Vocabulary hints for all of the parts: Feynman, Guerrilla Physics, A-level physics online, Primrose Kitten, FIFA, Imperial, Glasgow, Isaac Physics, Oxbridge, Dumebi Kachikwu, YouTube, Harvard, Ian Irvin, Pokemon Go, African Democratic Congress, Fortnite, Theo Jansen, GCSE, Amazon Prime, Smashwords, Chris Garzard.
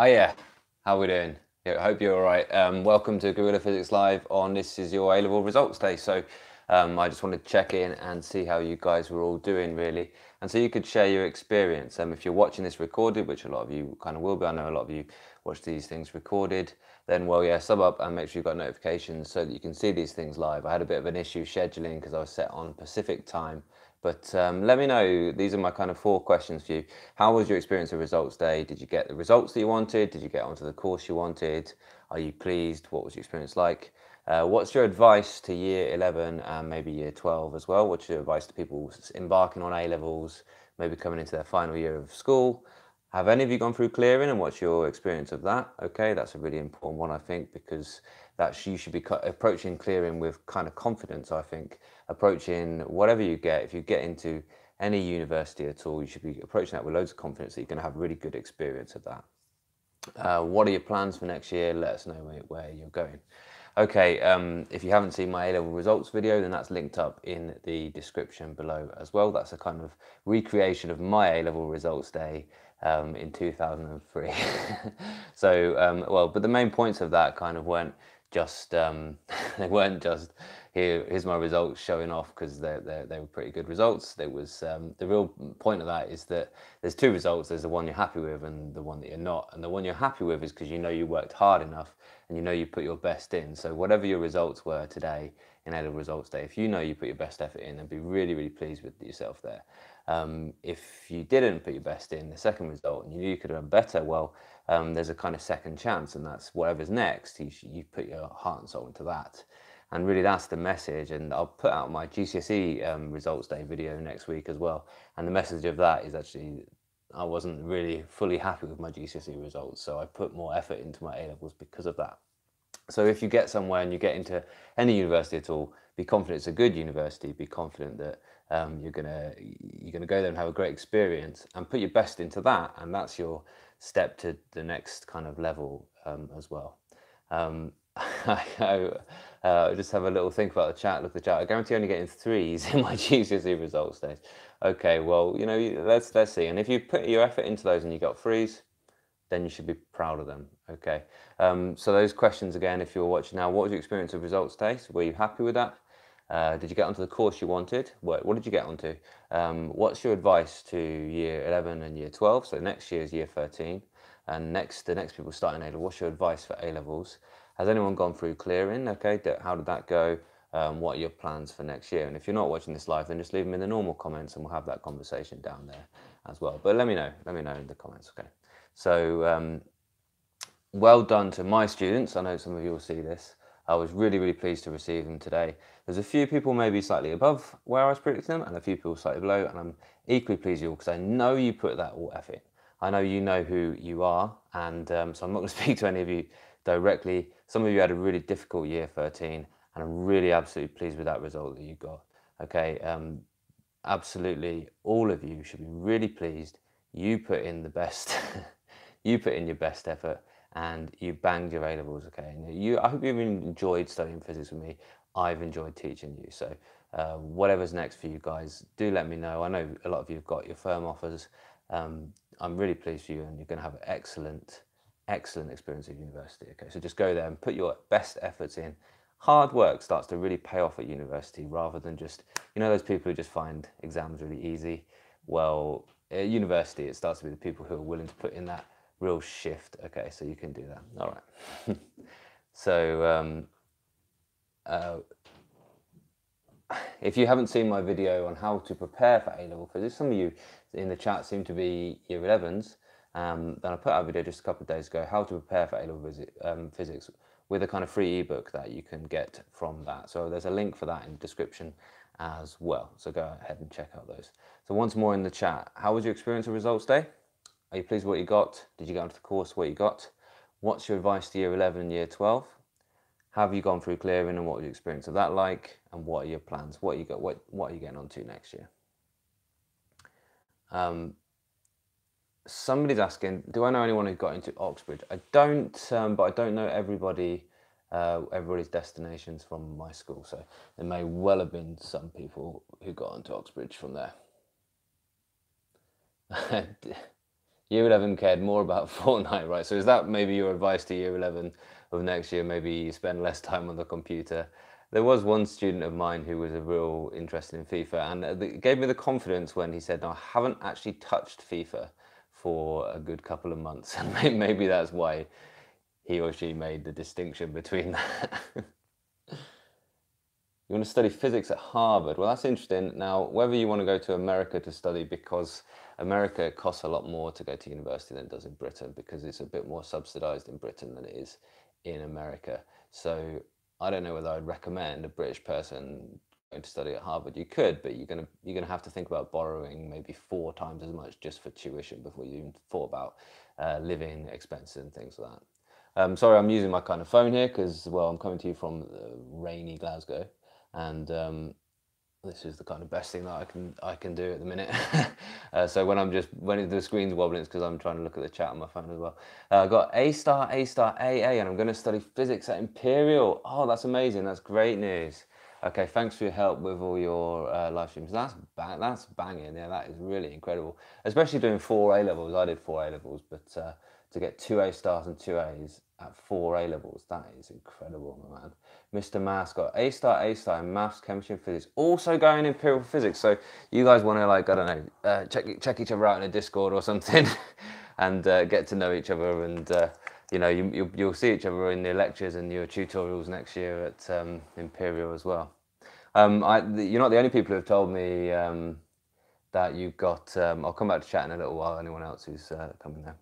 Hiya, how we doing? Yeah, I hope you're all right. Welcome to Guerrilla Physics Live on this is your A-level results day. So I just wanted to check in and see how you guys were all doing really. And so you could share your experience. If you're watching this recorded, which a lot of you kind of will be, I know a lot of you watch these things recorded, then well, yeah, sub up and make sure you've got notifications so that you can see these things live. I had a bit of an issue scheduling because I was set on Pacific time. But let me know, these are my kind of four questions for you. How was your experience of results day? Did you get the results that you wanted? Did you get onto the course you wanted? Are you pleased? What was your experience like? What's your advice to year 11 and maybe year 12 as well? What's your advice to people embarking on A-levels, maybe coming into their final year of school? Have any of you gone through clearing and what's your experience of that? Okay, that's a really important one, I think, because that you should be approaching clearing with kind of confidence, I think. Approaching whatever you get, if you get into any university at all, you should be approaching that with loads of confidence that you're gonna have really good experience of that. What are your plans for next year? Let us know where you're going. Okay, if you haven't seen my A-level results video, then that's linked up in the description below as well. That's a kind of recreation of my A-level results day in 2003. So, well, but the main points of that kind of weren't just, they weren't just, here's my results showing off because they were pretty good results. There was, the real point of that is that there's two results. There's the one you're happy with and the one that you're not. And the one you're happy with is because you know you worked hard enough and you know you put your best in. So whatever your results were today in A-level results day, if you know you put your best effort in, and be really, really pleased with yourself there. If you didn't put your best in the second result and you knew you could have done better, well, there's a kind of second chance, and that's whatever's next, you put your heart and soul into that. And really that's the message, and I'll put out my GCSE results day video next week as well. And the message of that is actually, I wasn't really fully happy with my GCSE results, so I put more effort into my A-levels because of that. So if you get somewhere and you get into any university at all, be confident it's a good university, be confident that you're gonna go there and have a great experience and put your best into that, and that's your step to the next kind of level as well. I just have a little think about the chat, look at the chat. I guarantee only getting 3s in my GCSE results days. Okay, well, you know, let's see. And if you put your effort into those and you got 3s, then you should be proud of them, okay? So those questions again, if you're watching now, what was your experience of results day? So were you happy with that? Did you get onto the course you wanted? What did you get onto? What's your advice to year 11 and year 12? So next year is year 13. And the next people starting A-level, what's your advice for A-levels? Has anyone gone through clearing? Okay, how did that go? What are your plans for next year? And if you're not watching this live, then just leave them in the normal comments and we'll have that conversation down there as well. But let me know in the comments, okay? So well done to my students. I know some of you will see this. I was really, really pleased to receive them today. There's a few people maybe slightly above where I was predicting them and a few people slightly below, and I'm equally pleased with you all because I know you put that all effort in. I know you know who you are, and so I'm not gonna speak to any of you directly. Some of you had a really difficult year 13, and I'm really absolutely pleased with that result that you got. Okay, absolutely all of you should be really pleased. You put in the best, you put in your best effort, and you banged your A-levels, okay? And I hope you've enjoyed studying physics with me. I've enjoyed teaching you, so whatever's next for you guys, do let me know. I know a lot of you have got your firm offers. I'm really pleased for you, and you're gonna have an excellent, excellent experience at university, okay? So just go there and put your best efforts in. Hard work starts to really pay off at university rather than just, you know, those people who just find exams really easy. Well, at university, it starts to be the people who are willing to put in that real shift, okay? So you can do that, all right. So, if you haven't seen my video on how to prepare for A-level physics, some of you in the chat seem to be year 11s, then I put out a video just a couple of days ago, how to prepare for A-level physics with a kind of free ebook that you can get from that. So there's a link for that in the description as well. So go ahead and check out those. So once more in the chat, how was your experience of results day? Are you pleased with what you got? Did you get onto the course, what you got? What's your advice to year 11 and year 12? Have you gone through clearing, and what was your experience of that like? And what are your plans? What are you getting onto next year? Somebody's asking, do I know anyone who got into Oxbridge? I don't, but I don't know everybody, everybody's destinations from my school. So there may well have been some people who got into Oxbridge from there. Year 11 cared more about Fortnite, right? So is that maybe your advice to year 11 of next year? Maybe spend less time on the computer. There was one student of mine who was a real interest in FIFA, and it gave me the confidence when he said, no, I haven't actually touched FIFA for a good couple of months. And maybe that's why he or she made the distinction between that. You want to study physics at Harvard. Well, that's interesting. Now, whether you want to go to America to study, because America, it costs a lot more to go to university than it does in Britain, because it's a bit more subsidized in Britain than it is in America. So I don't know whether I'd recommend a British person going to study at Harvard. You could, but you're gonna have to think about borrowing maybe 4 times as much just for tuition before you even thought about living expenses and things like that. Sorry, I'm using my kind of phone here because, well, I'm coming to you from rainy Glasgow, and this is the kind of best thing that I can do at the minute. So when the screen's wobbling, it's because I'm trying to look at the chat on my phone as well. I got A star, A star, AA, and I'm going to study physics at Imperial. Oh, that's amazing. That's great news. Okay, thanks for your help with all your live streams. That's banging. Yeah, that is really incredible, especially doing 4 A-levels. I did 4 A-levels, but to get 2 A stars and 2 A's at 4 A-levels, that is incredible, my man. Mr. Mascot, A star in maths, chemistry, and physics. Also going Imperial physics. So you guys want to, like, I don't know, check each other out in a Discord or something, and get to know each other, and you know, you'll see each other in your lectures and your tutorials next year at Imperial as well. You're not the only people who have told me that you've got. I'll come back to chat in a little while. Anyone else who's coming there,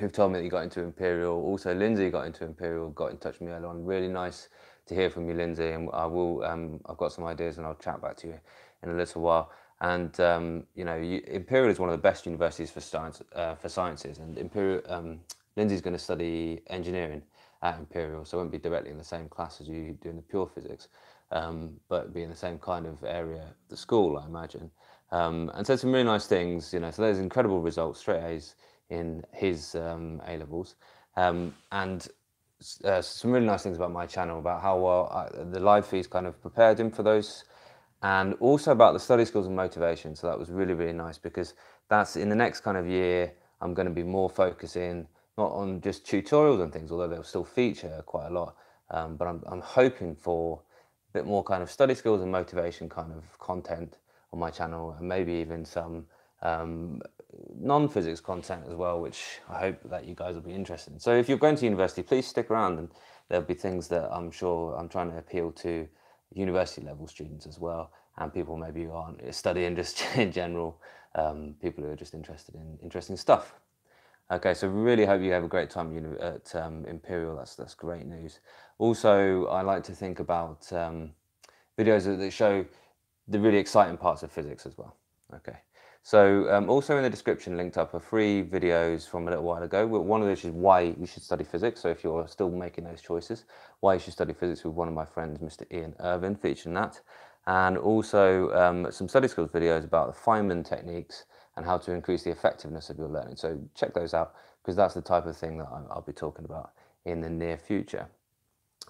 who've told me that you got into Imperial. Also, Lindsay got into Imperial, got in touch with me earlier on. Really nice to hear from you, Lindsay, and I will, I've got some ideas and I'll chat back to you in a little while. And, you know, Imperial is one of the best universities for science, for sciences, and Imperial, Lindsay's going to study engineering at Imperial, so it won't be directly in the same class as you doing the pure physics, but be in the same kind of area of the school, I imagine. And said some really nice things, you know, so there's incredible results, straight A's in his A-levels, and some really nice things about my channel, about how well the live feeds kind of prepared him for those, and also about the study skills and motivation. So that was really, really nice, because that's in the next kind of year, I'm going to be more focusing not on just tutorials and things, although they'll still feature quite a lot, but I'm hoping for a bit more kind of study skills and motivation kind of content on my channel, and maybe even some non-physics content as well, which I hope that you guys will be interested in. So if you're going to university, please stick around, and there'll be things that I'm sure I'm trying to appeal to university level students as well, and people maybe who aren't studying just in general, people who are just interested in interesting stuff. Okay, so really hope you have a great time at Imperial. That's great news. Also, I like to think about videos that show the really exciting parts of physics as well. Okay. So also in the description linked up are 3 videos from a little while ago. One of those is why you should study physics. So if you're still making those choices, why you should study physics with one of my friends, Mr. Ian Irvin, featuring that. And also some study skills videos about the Feynman techniques and how to increase the effectiveness of your learning. So check those out, because that's the type of thing that I'll be talking about in the near future.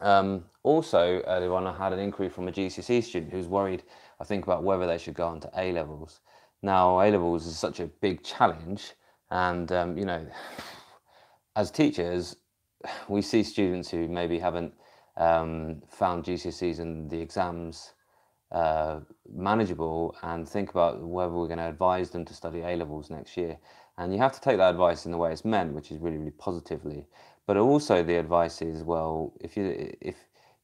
Also earlier on, I had an inquiry from a GCSE student who's worried, I think, about whether they should go on to A-levels. Now, A-levels is such a big challenge, and you know, as teachers, we see students who maybe haven't found GCSEs and the exams manageable, and think about whether we're going to advise them to study A-levels next year. And you have to take that advice in the way it's meant, which is really, really positively. But also the advice is, well, if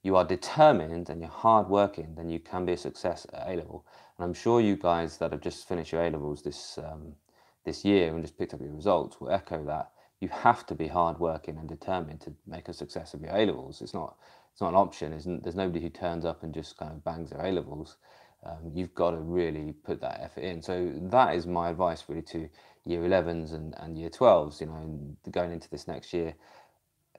you are determined and you're hardworking, then you can be a success at A-level. And I'm sure you guys that have just finished your A-levels this year and just picked up your results will echo that. You have to be hardworking and determined to make a success of your A-levels. It's not an option. There's nobody who turns up and just kind of bangs their A-levels. You've got to really put that effort in. So that is my advice really to year 11s and year 12s, you know, and going into this next year.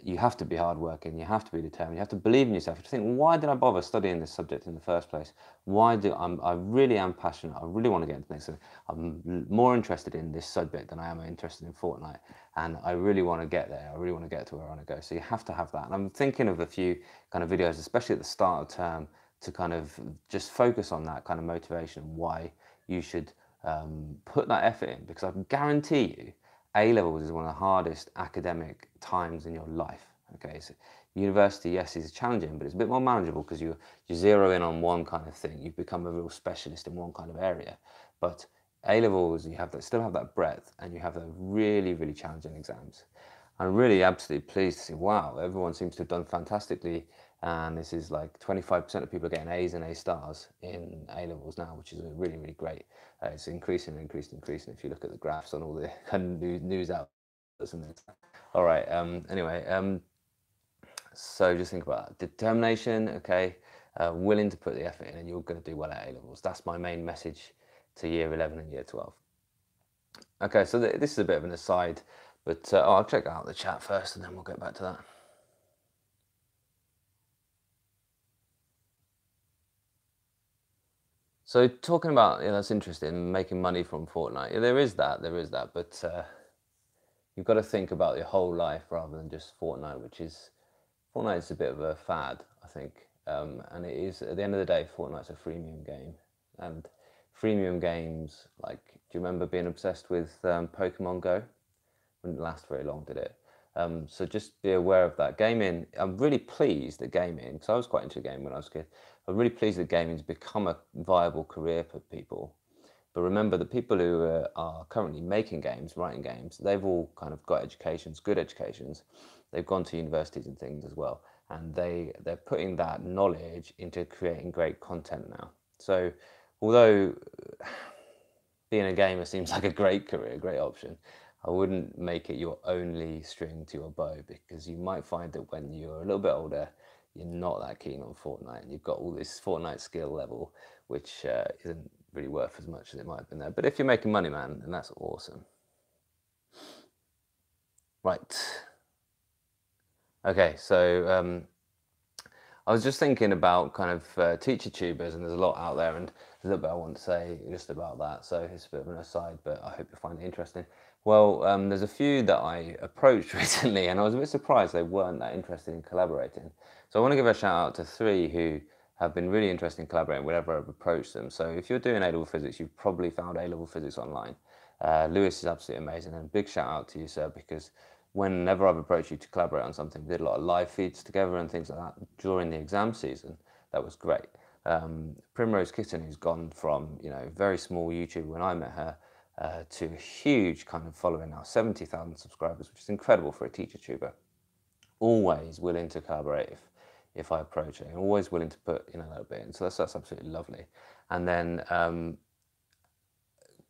You have to be hardworking, you have to be determined, you have to believe in yourself. You have to think, why did I bother studying this subject in the first place? Why do I really am passionate, I really want to get into next thing. I'm more interested in this subject than I am interested in Fortnite, and I really want to get there, I really want to get to where I want to go. So you have to have that. And I'm thinking of a few kind of videos, especially at the start of term, to kind of just focus on that kind of motivation, why you should put that effort in, because I can guarantee you A-levels is one of the hardest academic times in your life. Okay, so university, yes, is challenging, but it's a bit more manageable because you zero in on one kind of thing. You've become a real specialist in one kind of area. But A-levels, you have that, still have that breadth, and you have the really, really challenging exams. I'm really absolutely pleased to see, wow, everyone seems to have done fantastically, and this is like 25% of people are getting A's and A-stars in A-levels now, which is really, really great. It's increasing and increasing and increasing if you look at the graphs on all the news outlets and things. All right, so just think about that. Determination, okay, willing to put the effort in, and you're going to do well at A-levels. That's my main message to year 11 and year 12. Okay, so this is a bit of an aside, but I'll check out the chat first and then we'll get back to that. So talking about, yeah, that's interesting, making money from Fortnite. Yeah, there is that, but you've got to think about your whole life rather than just Fortnite, which is, Fortnite's a bit of a fad, I think. And it is, at the end of the day, Fortnite's a freemium game. And freemium games, like, do you remember being obsessed with Pokemon Go? Wouldn't last very long, did it? So just be aware of that. Gaming, I'm really pleased that gaming, because I was quite into gaming when I was a kid, I'm really pleased that gaming's become a viable career for people. But remember, the people who are currently making games, writing games, they've all kind of got educations, good educations. They've gone to universities and things as well. And they're putting that knowledge into creating great content now. So although being a gamer seems like a great career, a great option, I wouldn't make it your only string to your bow, because you might find that when you're a little bit older, you're not that keen on Fortnite, and you've got all this Fortnite skill level, which isn't really worth as much as it might have been there. But if you're making money, man, then that's awesome. Right. Okay, so I was just thinking about kind of teacher tubers, and there's a lot out there, and there's a little bit I want to say just about that. So it's a bit of an aside, but I hope you find it interesting. Well, there's a few that I approached recently, and I was a bit surprised they weren't that interested in collaborating. So I want to give a shout out to three who have been really interested in collaborating whenever I've approached them. So if you're doing A-level physics, you've probably found A-level physics online. Lewis is absolutely amazing, and big shout out to you, sir, because whenever I've approached you to collaborate on something, we did a lot of live feeds together and things like that during the exam season. That was great. Primrose Kitten, who's gone from, you know, very small YouTube when I met her, to a huge kind of following now, 70,000 subscribers, which is incredible for a teacher tuber. Always willing to collaborate if I approach it, and always willing to put in a little bit in. So that's absolutely lovely. And then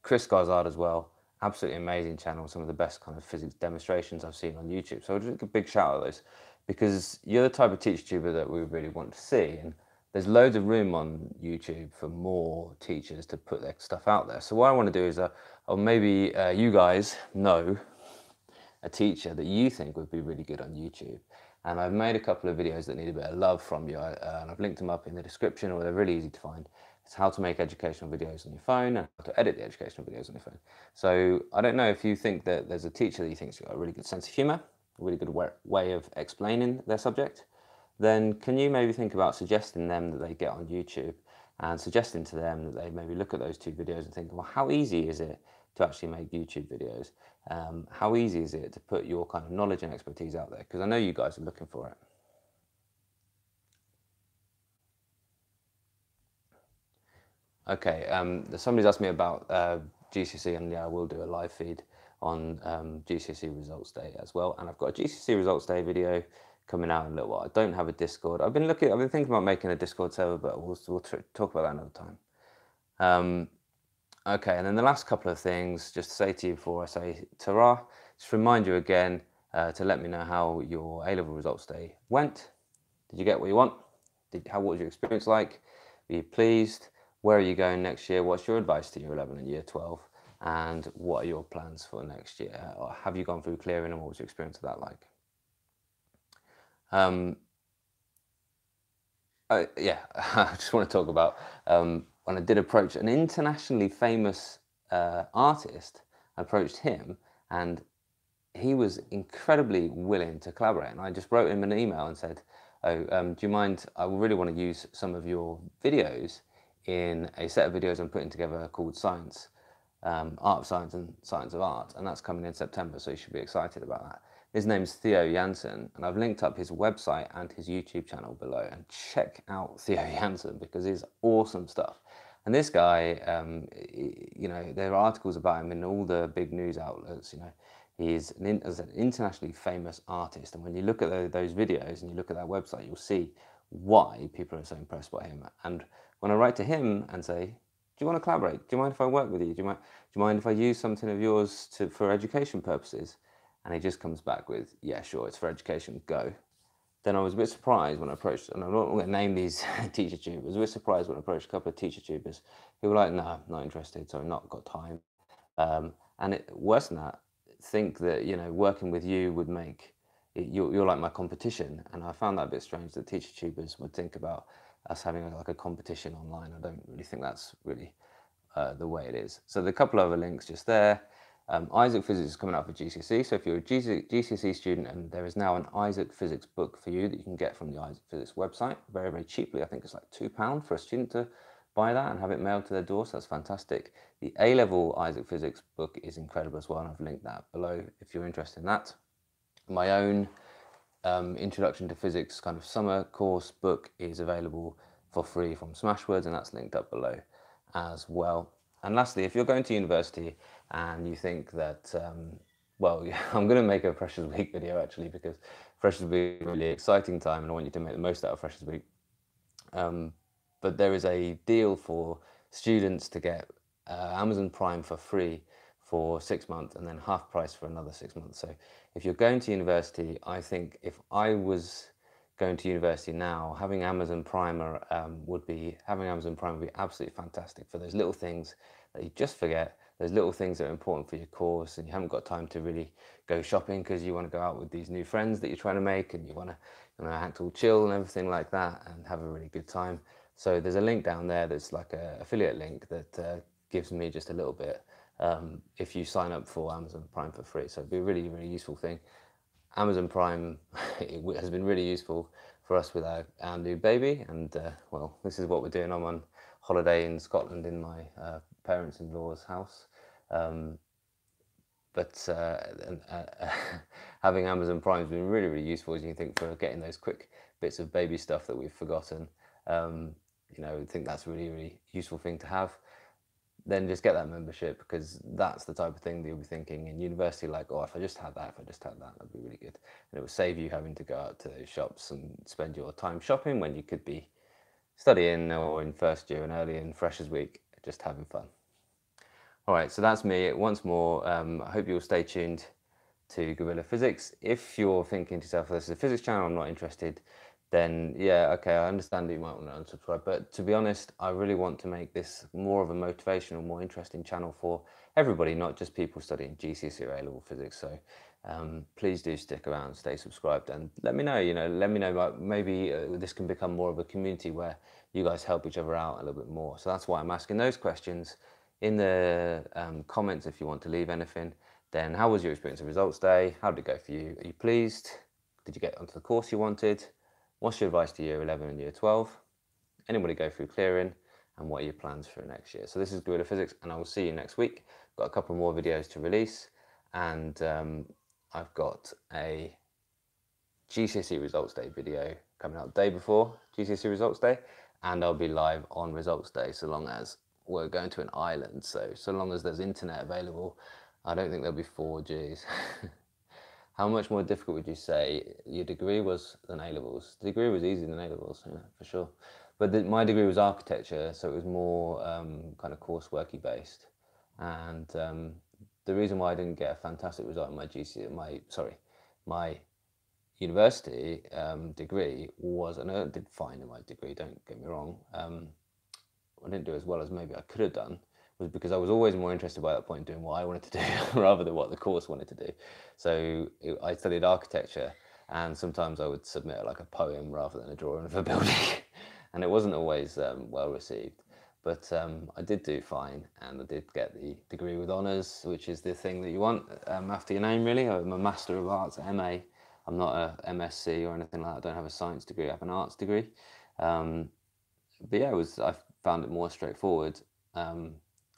Chris Garzard as well, absolutely amazing channel, some of the best kind of physics demonstrations I've seen on YouTube. So I'll just give a big shout out to those, because you're the type of teacher tuber that we really want to see. And there's loads of room on YouTube for more teachers to put their stuff out there. So what I want to do is, or maybe you guys know a teacher that you think would be really good on YouTube. And I've made a couple of videos that need a bit of love from you. And I've linked them up in the description, or they're really easy to find. It's how to make educational videos on your phone and how to edit the educational videos on your phone. So I don't know if you think that there's a teacher that you think's got a really good sense of humor, a really good way of explaining their subject. Then can you maybe think about suggesting them that they get on YouTube, and suggesting to them that they maybe look at those two videos and think, well, how easy is it to actually make YouTube videos? How easy is it to put your kind of knowledge and expertise out there? Because I know you guys are looking for it. Okay, somebody's asked me about GCSE, and yeah, I will do a live feed on GCSE results day as well. And I've got a GCSE results day video coming out in a little while. I don't have a Discord. I've been thinking about making a Discord server, but we'll talk about that another time. Okay, and then the last couple of things, just to say to you before I say ta-ra, just remind you again to let me know how your A-level results day went. Did you get what you want? What was your experience like? Were you pleased? Where are you going next year? What's your advice to year 11 and year 12? And what are your plans for next year? Or have you gone through clearing, and what was your experience of that like? Yeah, I just want to talk about when I did approach an internationally famous artist. I approached him, and he was incredibly willing to collaborate. And I just wrote him an email and said, oh, do you mind, I really want to use some of your videos in a set of videos I'm putting together called Science. art of science and science of art, and that's coming in September, so you should be excited about that. His name's Theo Jansen, and I've linked up his website and his YouTube channel below, and check out Theo Jansen because he's awesome stuff. And this guy, you know, there are articles about him in all the big news outlets, you know. He's an internationally famous artist, and when you look at those videos and you look at that website, you'll see why people are so impressed by him. And when I write to him and say, do you want to collaborate? Do you mind if I work with you? Do you mind if I use something of yours for education purposes? And he just comes back with, yeah, sure, it's for education, go. Then I was a bit surprised when I approached, and I'm not going to name these teacher tubers, I was a bit surprised when I approached a couple of teacher tubers who were like, no, I'm not interested, so I've not got time. And worse than that, think that, you know, working with you would make, you're like my competition. And I found that a bit strange that teacher tubers would think about us having like a competition online. I don't really think that's really the way it is. So there are a couple of other links just there. Isaac Physics is coming out for GCSE, so if you're a GCSE student, and there is now an Isaac Physics book for you that you can get from the Isaac Physics website very, very cheaply. I think it's like £2 for a student to buy that and have it mailed to their door, so that's fantastic. The A-level Isaac Physics book is incredible as well, and I've linked that below if you're interested in that. My own Introduction to Physics kind of summer course book is available for free from Smashwords, and that's linked up below as well. And lastly, if you're going to university and you think that, well, I'm going to make a Freshers Week video actually, because Freshers Week is a really exciting time and I want you to make the most out of Freshers Week. But there is a deal for students to get Amazon Prime for free for 6 months and then half price for another 6 months. So if you're going to university, I think if I was going to university now, having Amazon Prime would be absolutely fantastic for those little things that you just forget, those little things that are important for your course, and you haven't got time to really go shopping because you want to go out with these new friends that you're trying to make, and you want to, you know, act all chill and everything like that and have a really good time. So there's a link down there that's like an affiliate link that gives me just a little bit if you sign up for Amazon Prime for free. So it'd be a really, really useful thing. Amazon Prime has been really useful for us with our new baby, and well, this is what we're doing. I'm on holiday in Scotland in my parents-in-law's house, but having Amazon Prime has been really, really useful, as you think, for getting those quick bits of baby stuff that we've forgotten. You know, I think that's a really, really useful thing to have. Then just get that membership, because that's the type of thing that you'll be thinking in university, like, oh, if I just had that, that'd be really good. And it would save you having to go out to those shops and spend your time shopping when you could be studying or in first year and early in Freshers Week, just having fun. All right, so that's me once more. I hope you'll stay tuned to Guerrilla Physics. If you're thinking to yourself, this is a physics channel, I'm not interested, then yeah, okay, I understand that you might want to unsubscribe, but to be honest, I really want to make this more of a motivational, more interesting channel for everybody, not just people studying GCSE or A-level physics. So please do stick around, stay subscribed, and let me know, about maybe this can become more of a community where you guys help each other out a little bit more. So that's why I'm asking those questions in the comments if you want to leave anything. Then how was your experience of results day? How did it go for you? Are you pleased? Did you get onto the course you wanted? What's your advice to year 11 and year 12? Anybody go through clearing? And what are your plans for next year? So this is Guerrilla Physics, and I will see you next week. I've got a couple more videos to release, and I've got a GCSE results day video coming out the day before GCSE results day, and I'll be live on results day, so long as we're going to an island. So long as there's internet available, I don't think there'll be 4Gs. How much more difficult would you say your degree was than A-levels? The degree was easier than A-levels, yeah, for sure. But my degree was architecture, so it was more kind of coursework-y based. And the reason why I didn't get a fantastic result in my university degree was, and I did fine in my degree, don't get me wrong. I didn't do as well as maybe I could have done, was because I was always more interested by that point doing what I wanted to do rather than what the course wanted to do. So I studied architecture, and sometimes I would submit like a poem rather than a drawing of a building, and it wasn't always well received. But I did do fine, and I did get the degree with honours, which is the thing that you want after your name, really. I'm a Master of Arts, MA. I'm not a MSc or anything like that. I don't have a science degree, I have an arts degree. But yeah, I found it more straightforward.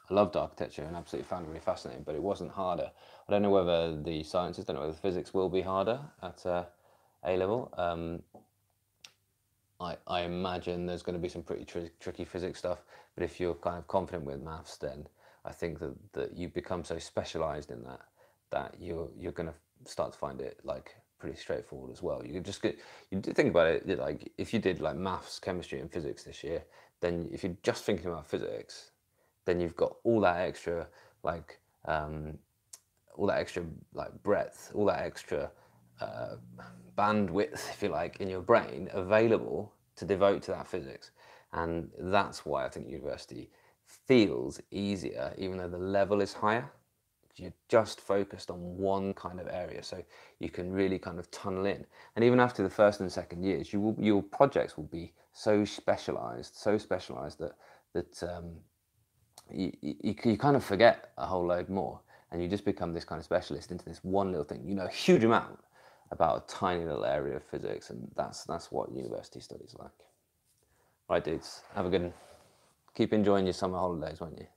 I loved architecture and absolutely found it really fascinating, but it wasn't harder. I don't know whether the sciences, don't know whether physics will be harder at A-level. I imagine there's going to be some pretty tricky physics stuff, but if you're kind of confident with maths, then I think that you become so specialised in that you're going to start to find it like pretty straightforward as well. You think about it, like if you did like maths, chemistry and physics this year, then if you're just thinking about physics, then you've got all that extra like breadth, all that extra bandwidth, if you like, in your brain available to devote to that physics. And that's why I think university feels easier, even though the level is higher. You're just focused on one kind of area, so you can really kind of tunnel in. And even after the first and second years, your projects will be so specialized that you kind of forget a whole load more, and you just become this kind of specialist into this one little thing. You know a huge amount about a tiny little area of physics, and that's what university studies like. Right, dudes, have a good one. Keep enjoying your summer holidays, won't you?